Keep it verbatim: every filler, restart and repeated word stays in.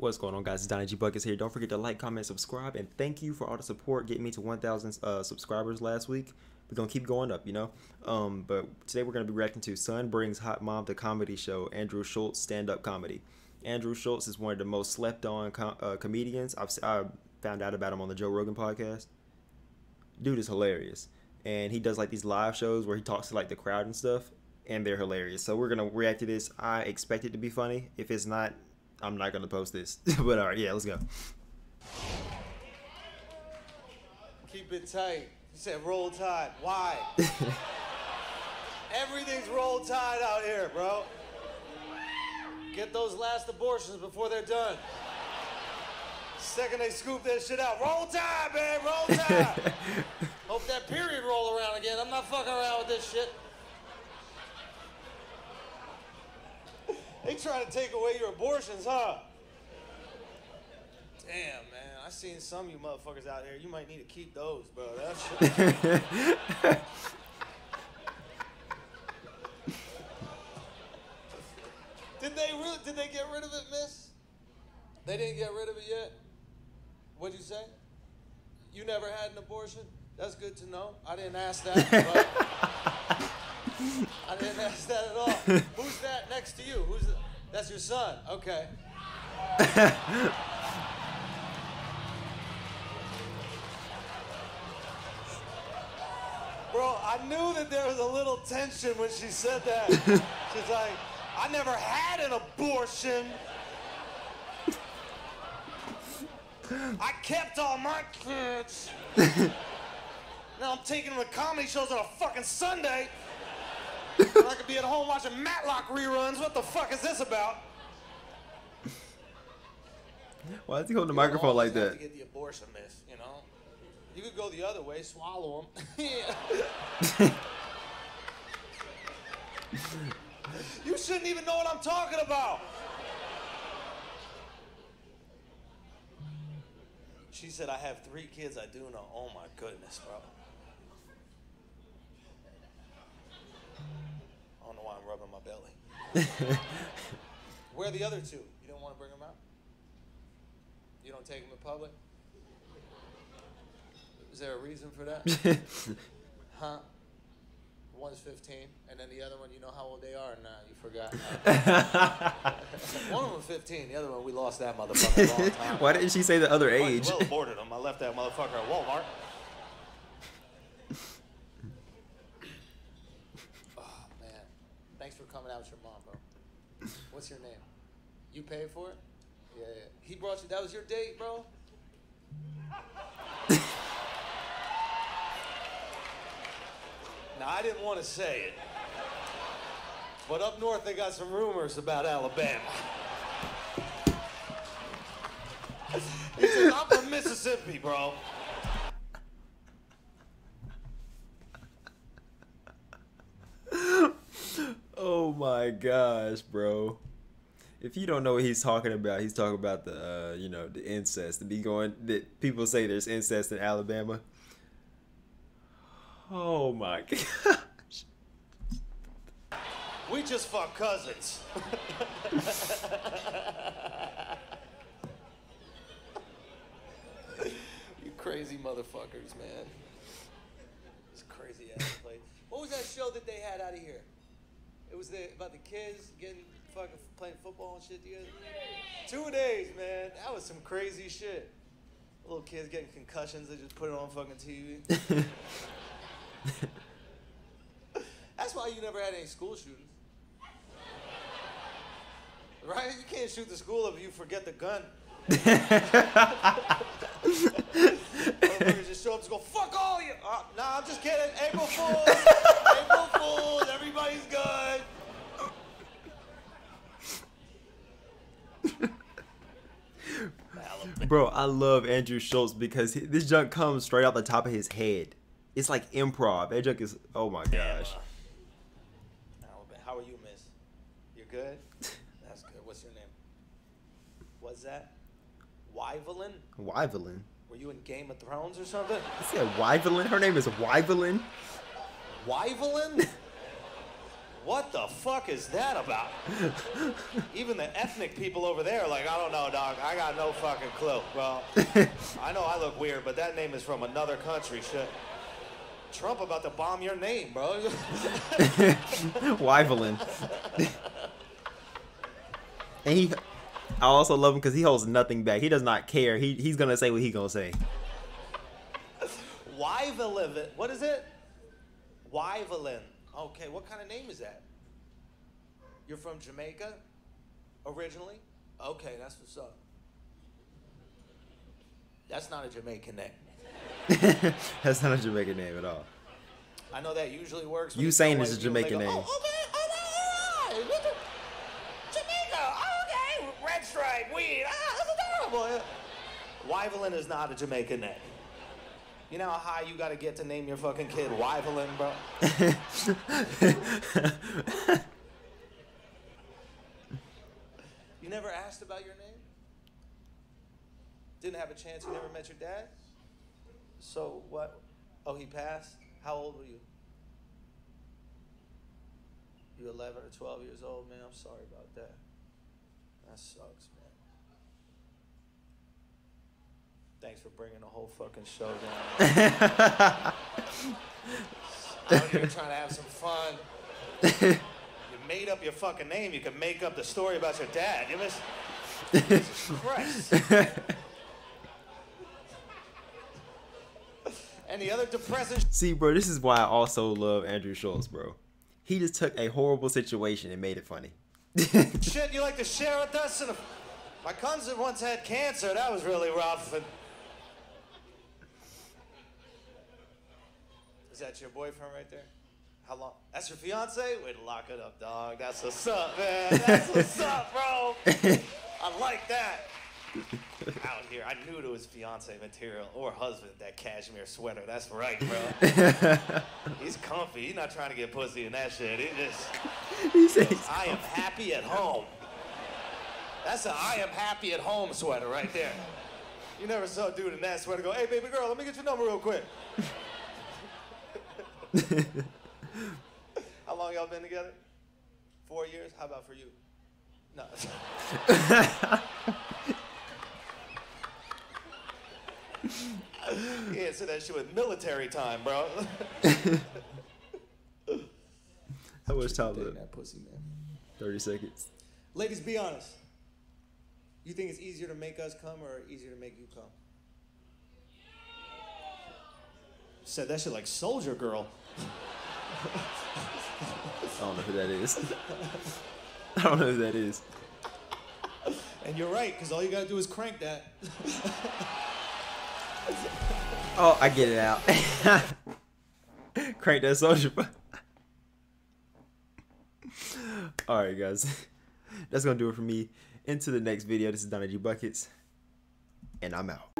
What's going on, guys? It's DonnyGBuckets here. Don't forget to like, comment, subscribe, and thank you for all the support getting me to one thousand uh, subscribers last week. We're gonna keep going up, you know. Um, but today we're gonna be reacting to Son Brings Hot Mom the Comedy Show, Andrew Schulz stand-up comedy. Andrew Schulz is one of the most slept-on com uh, comedians. I've I found out about him on the Joe Rogan podcast. Dude is hilarious, and he does like these live shows where he talks to like the crowd and stuff, and they're hilarious. So we're gonna react to this. I expect it to be funny. If it's not, I'm not gonna post this, but all right, yeah, let's go. Keep it tight. You said roll tide. Why? Everything's roll tide out here, bro. Get those last abortions before they're done. Second they scoop that shit out, roll tide, man, roll tide. Hope that period roll around again. I'm not fucking around with this shit. They trying to take away your abortions, huh? Damn, man. I seen some of you motherfuckers out here. You might need to keep those, bro. That shit. Did they really, did they get rid of it, miss? They didn't get rid of it yet? What'd you say? You never had an abortion? That's good to know. I didn't ask that, but I didn't ask that at all. Who's that next to you? Who's that? That's your son. Okay. Bro, I knew that there was a little tension when she said that. She's like, I never had an abortion. I kept all my kids. Now I'm taking them to comedy shows on a fucking Sunday. I could be at home watching Matlock reruns. What the fuck is this about? Why is he holding the microphone like that? You get the abortion, miss. You know, you could go the other way, swallow him. You shouldn't even know what I'm talking about. She said, "I have three kids. I do know." Oh my goodness, bro. I don't know why I'm rubbing my belly. Where are the other two? You don't want to bring them out? You don't take them in public? Is there a reason for that? Huh? One's fifteen, and then the other one, you know how old they are? Nah, you forgot. One of them fifteen, the other one, we lost that motherfucker a long time. Why didn't she say the other age? Well, boarded them. I left that motherfucker at Walmart. Thanks for coming out with your mom, bro. What's your name? You paid for it? Yeah, yeah. He brought you. That was your date, bro? Now, I didn't want to say it, but up north they got some rumors about Alabama. He says, I'm from Mississippi, bro. Oh my gosh, bro. If you don't know what he's talking about, he's talking about the, uh, you know, the incest. To be going, that people say there's incest in Alabama. Oh my gosh. We just fuck cousins. You crazy motherfuckers, man. This crazy ass place. What was that show that they had out of here? It was the, about the kids getting fucking playing football and shit together. Two days. Two days, man. That was some crazy shit. Little kids getting concussions. They just put it on fucking T V. That's why you never had any school shootings, right? You can't shoot the school if you forget the gun. Motherfuckers just show up to go fuck all you. Uh, nah, I'm just kidding. April Fools. April Fools. Everybody's good. Bro, I love Andrew Schulz because he, this junk comes straight out the top of his head. It's like improv. That junk is, oh my gosh. How are you, miss? You're good? That's good. What's your name? What's that? Wyvelin? Wyvelin. Were you in Game of Thrones or something? I said Wyvelin. Her name is Wyvelin. Wyvelin? what the fuck is that about? Even the ethnic people over there are like, I don't know, dog. I got no fucking clue. Well, I know I look weird, but that name is from another country. Shit. Trump about to bomb your name, bro. Wyvelin. And he, I also love him because he holds nothing back. He does not care. He he's gonna say what he gonna say. Wyvelin. What is it? Wyvelin. Okay, what kind of name is that? You're from Jamaica, originally? Okay, that's what's up. That's not a Jamaican name. That's not a Jamaican name at all. I know that usually works. You saying it's a Jamaican name? Oh, okay, all right, all right. Jamaica, okay, red stripe, weed. Ah, that's adorable. Wyvelin is not a Jamaican name. You know how high you gotta get to name your fucking kid Wyvelin, bro? You never asked about your name? Didn't have a chance, you never met your dad? So what? Oh, he passed? How old were you? You were eleven or twelve years old, man? I'm sorry about that. That sucks, man. Thanks for bringing the whole fucking show down. I'm here trying to have some fun. You made up your fucking name. You can make up the story about your dad. You miss. Jesus Christ. Any other depressing? See, bro, this is why I also love Andrew Schulz, bro. He just took a horrible situation and made it funny. Shit, you like to share with us? In a... My cousin once had cancer. That was really rough. And... Is that your boyfriend right there? How long? That's your fiance? Wait, lock it up, dog. That's what's up, man. That's what's up, bro. I like that. Out here, I knew it was fiance material or husband. That cashmere sweater. That's right, bro. He's comfy. He's not trying to get pussy in that shit. He just. He says he's I comfy. am happy at home. That's a I am happy at home sweater right there. You never saw a dude in that sweater go, hey, baby girl, let me get your number real quick. How long y'all been together? Four years? How about for you? No. Yeah, so that shit with military time, bro. How much time was that pussy, man? thirty seconds. Ladies, be honest. You think it's easier to make us come or easier to make you come? Said that shit like Soldier Girl. I don't know who that is. I don't know who that is. And you're right, because all you gotta do is crank that. Oh, I get it out. Crank that soldier. All right, guys. That's gonna do it for me. Into the next video. This is DonnyGBuckets, and I'm out.